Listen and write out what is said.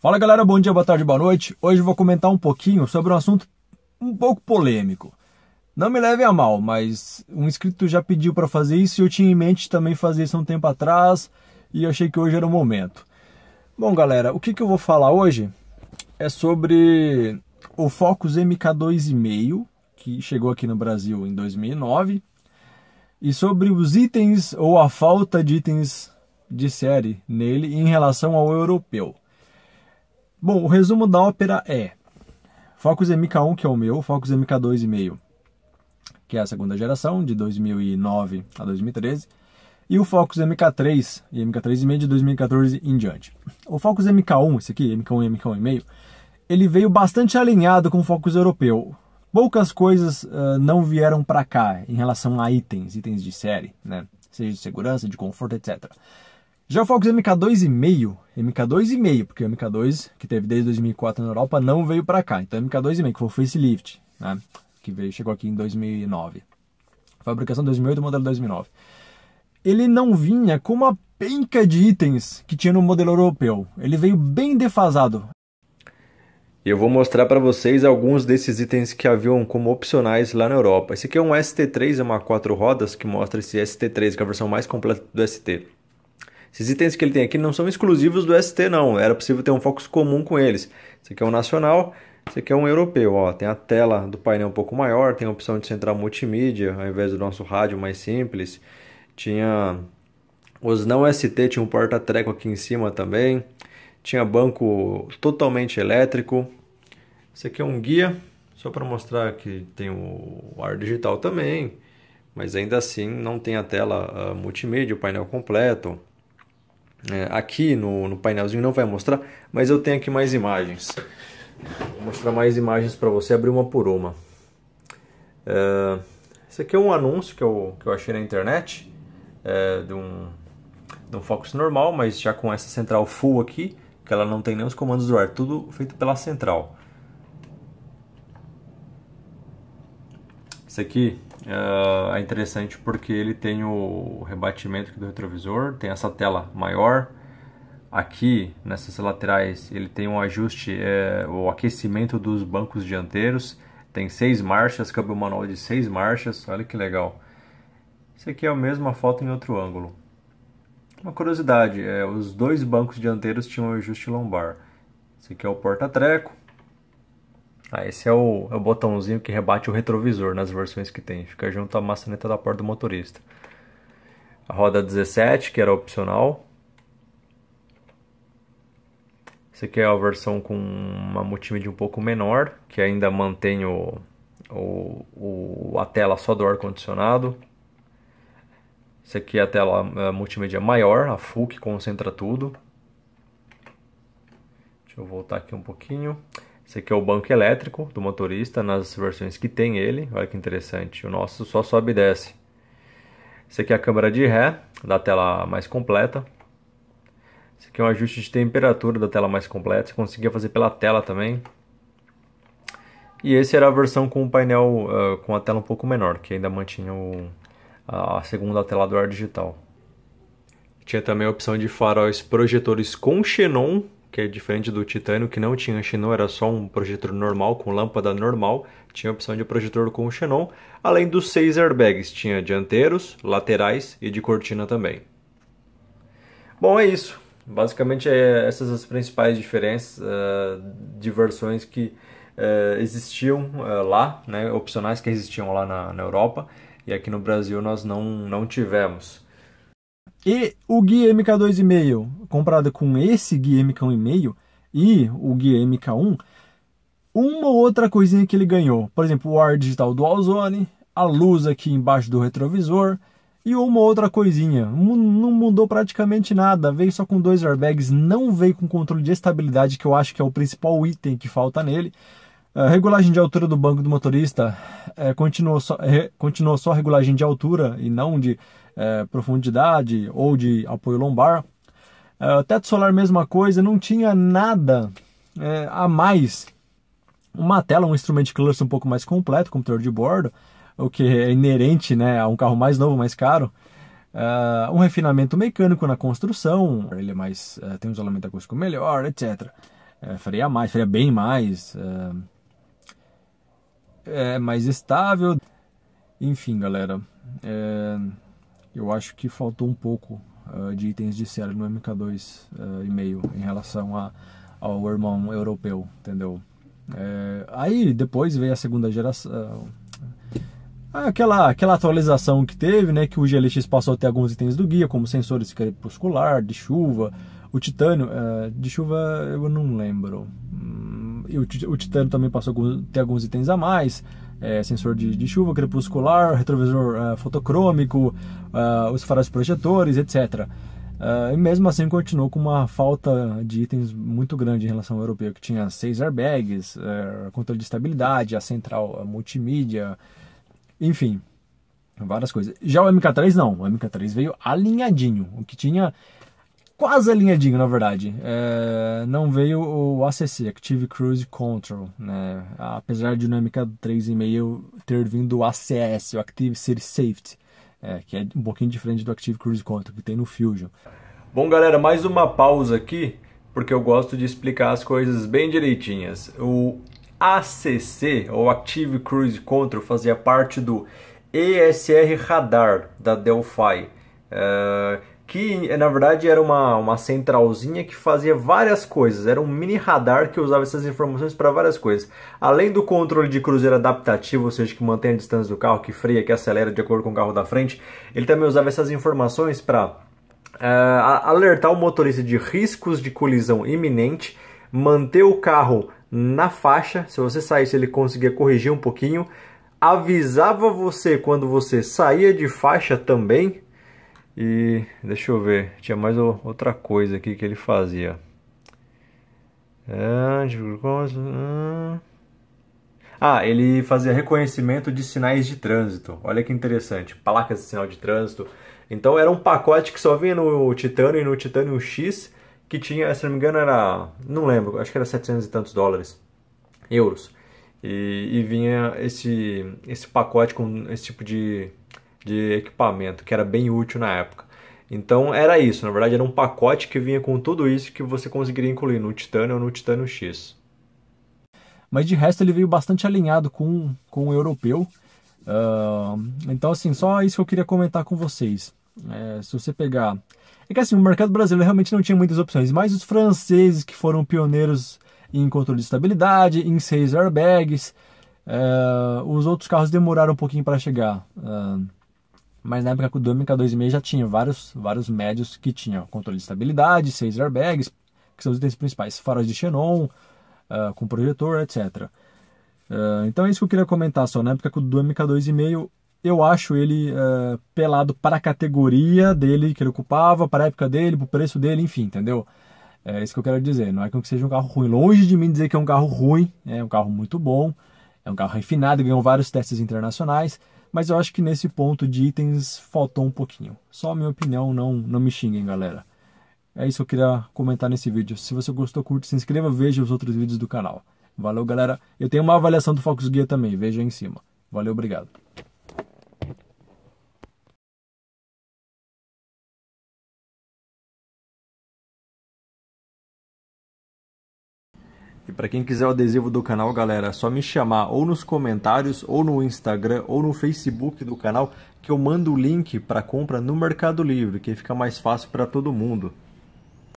Fala galera, bom dia, boa tarde, boa noite. Hoje eu vou comentar um pouquinho sobre um assunto um pouco polêmico. Não me levem a mal, mas um inscrito já pediu para fazer isso e eu tinha em mente também fazer isso há um tempo atrás e eu achei que hoje era o momento. Bom galera, o que eu vou falar hoje é sobre o Focus MK2.5 que chegou aqui no Brasil em 2009 e sobre os itens ou a falta de itens de série nele em relação ao europeu. Bom, o resumo da ópera é Focus MK1, que é o meu, Focus MK2.5, que é a segunda geração, de 2009 a 2013, e o Focus MK3 e MK3.5 de 2014 em diante. O Focus MK1, esse aqui, MK1 e MK1.5, ele veio bastante alinhado com o Focus europeu. Poucas coisas não vieram para cá em relação a itens de série, né? Seja de segurança, de conforto, etc. Já o Focus MK2.5, porque o MK2, que teve desde 2004 na Europa, não veio para cá. Então MK2.5, que foi o facelift, né, que chegou aqui em 2009. Fabricação 2008, modelo 2009. Ele não vinha com uma penca de itens que tinha no modelo europeu. Ele veio bem defasado. Eu vou mostrar para vocês alguns desses itens que haviam como opcionais lá na Europa. Esse aqui é um ST3, é uma 4 rodas, que mostra esse ST3, que é a versão mais completa do ST. Esses itens que ele tem aqui não são exclusivos do ST não, era possível ter um Focus comum com eles. Esse aqui é um nacional, esse aqui é um europeu, ó, tem a tela do painel um pouco maior, tem a opção de central multimídia, ao invés do nosso rádio mais simples. Tinha os não ST, tinha um porta-treco aqui em cima também, tinha banco totalmente elétrico. Esse aqui é um Ghia, só para mostrar que tem o ar digital também, mas ainda assim não tem a tela multimídia, o painel completo. Aqui no painelzinho não vai mostrar, mas eu tenho aqui mais imagens. Vou mostrar mais imagens para você, abrir uma por uma. Esse aqui é um anúncio que eu achei na internet, de um Focus normal, mas já com essa central full aqui, que ela não tem nem os comandos do ar, tudo feito pela central. Esse aqui é interessante porque ele tem o rebatimento aqui do retrovisor, tem essa tela maior. Aqui, nessas laterais, ele tem um ajuste, o aquecimento dos bancos dianteiros. Tem 6 marchas, câmbio manual de 6 marchas, olha que legal. Esse aqui é a mesma foto em outro ângulo. Uma curiosidade, os 2 bancos dianteiros tinham um ajuste lombar. Esse aqui é o porta-treco. Esse é o botãozinho que rebate o retrovisor nas versões que tem. Fica junto à maçaneta da porta do motorista. A roda 17, que era opcional. Essa aqui é a versão com uma multimídia um pouco menor, que ainda mantém a tela só do ar-condicionado. Essa aqui é a tela multimídia maior, a full, que concentra tudo. Deixa eu voltar aqui um pouquinho. Esse aqui é o banco elétrico do motorista, nas versões que tem ele. Olha que interessante, o nosso só sobe e desce. Esse aqui é a câmera de ré, da tela mais completa. Esse aqui é um ajuste de temperatura da tela mais completa, você conseguia fazer pela tela também. E esse era a versão com o painel, com a tela um pouco menor, que ainda mantinha a segunda tela do ar digital. Tinha também a opção de faróis projetores com xenon, que é diferente do Titânio, que não tinha xenon, era só um projetor normal, com lâmpada normal. Tinha a opção de projetor com xenon, além dos 6 airbags. Tinha dianteiros, laterais e de cortina também. Bom, é isso. Basicamente, essas as principais diferenças de versões que existiam lá, né, opcionais que existiam lá na Europa. E aqui no Brasil nós não tivemos. E o Ghia MK2.5, comparado com esse Ghia MK1.5 e o Ghia MK1, uma outra coisinha que ele ganhou, por exemplo, o ar digital dual zone, a luz aqui embaixo do retrovisor e uma outra coisinha, não mudou praticamente nada, veio só com 2 airbags, não veio com controle de estabilidade, que eu acho que é o principal item que falta nele. A regulagem de altura do banco do motorista continuou só a regulagem de altura e não de profundidade ou de apoio lombar. Teto solar, mesma coisa, não tinha nada a mais. Uma tela, um instrumento de cluster um pouco mais completo, computador de bordo, o que é inerente, né, a um carro mais novo, mais caro. Um refinamento mecânico na construção, ele é mais, tem um isolamento acústico melhor, etc. freia mais, freia bem mais, é mais estável. Enfim, galera, eu acho que faltou um pouco de itens de série no MK2.5 em relação ao irmão europeu, entendeu? Aí depois veio a segunda geração, aquela atualização que teve, né, que o GLX passou a ter alguns itens do Ghia, como sensores crepuscular, de chuva, o Titânio, de chuva eu não lembro, e o Titânio também passou a ter alguns itens a mais, sensor de chuva, crepuscular, retrovisor fotocrômico, os faróis projetores, etc. E mesmo assim continuou com uma falta de itens muito grande em relação ao europeu, que tinha 6 airbags, controle de estabilidade, a central multimídia, enfim, várias coisas. Já o MK3 não, o MK3 veio alinhadinho, o que tinha quase alinhadinho na verdade. Não veio o ACC, Active Cruise Control, né? Apesar de no MK3.5 ter vindo o ACS, o Active City Safety. Que é um pouquinho diferente do Active Cruise Control que tem no Fusion. Bom, galera, mais uma pausa aqui, porque eu gosto de explicar as coisas bem direitinhas. O ACC, ou Active Cruise Control, fazia parte do ESR Radar da Delphi, que na verdade era uma centralzinha que fazia várias coisas, era um mini radar que usava essas informações para várias coisas. Além do controle de cruzeiro adaptativo, ou seja, que mantém a distância do carro, que freia, que acelera de acordo com o carro da frente, ele também usava essas informações para alertar o motorista de riscos de colisão iminente, manter o carro na faixa, se você saísse ele conseguia corrigir um pouquinho, avisava você quando você saía de faixa também. E deixa eu ver, tinha mais outra coisa aqui que ele fazia. Ele fazia reconhecimento de sinais de trânsito. Olha que interessante, placas de sinal de trânsito. Então era um pacote que só vinha no Titânio e no Titânio X, que tinha, se não me engano, era, não lembro, acho que era 700 e tantos dólares, euros. E vinha esse pacote com esse tipo de equipamento, que era bem útil na época. Então era isso, na verdade era um pacote que vinha com tudo isso que você conseguiria incluir no Titânio ou no Titânio X. Mas de resto ele veio bastante alinhado com o europeu. Então assim, só isso que eu queria comentar com vocês. Se você pegar... É que assim, o mercado brasileiro realmente não tinha muitas opções, mas os franceses que foram pioneiros em controle de estabilidade, em 6 airbags, os outros carros demoraram um pouquinho para chegar. Mas na época do MK2.5 já tinha vários médios que tinham controle de estabilidade, 6 airbags, que são os itens principais, faróis de xenon, com projetor, etc. Então é isso que eu queria comentar só. Na época do MK2.5 eu acho ele pelado para a categoria dele que ele ocupava, para a época dele, para o preço dele, enfim, entendeu? É isso que eu quero dizer, não é que seja um carro ruim. Longe de mim dizer que é um carro ruim, é um carro muito bom, é um carro refinado, ganhou vários testes internacionais. Mas eu acho que nesse ponto de itens faltou um pouquinho. Só a minha opinião, não me xinguem, galera. É isso que eu queria comentar nesse vídeo. Se você gostou, curte, se inscreva, veja os outros vídeos do canal. Valeu, galera. Eu tenho uma avaliação do Focus Ghia também, veja aí em cima. Valeu, obrigado. E para quem quiser o adesivo do canal, galera, é só me chamar ou nos comentários, ou no Instagram, ou no Facebook do canal, que eu mando o link para compra no Mercado Livre, que fica mais fácil para todo mundo.